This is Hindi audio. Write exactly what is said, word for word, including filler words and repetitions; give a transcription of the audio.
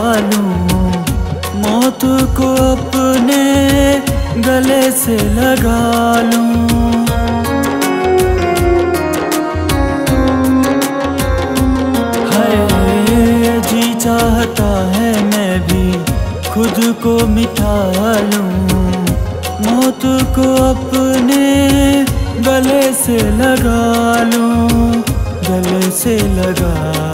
लूं, मौत को अपने गले से लगा लूं। हाय जी चाहता है मैं भी खुद को मिटा लूं, मौत को अपने गले से लगा लूं, गले से लगा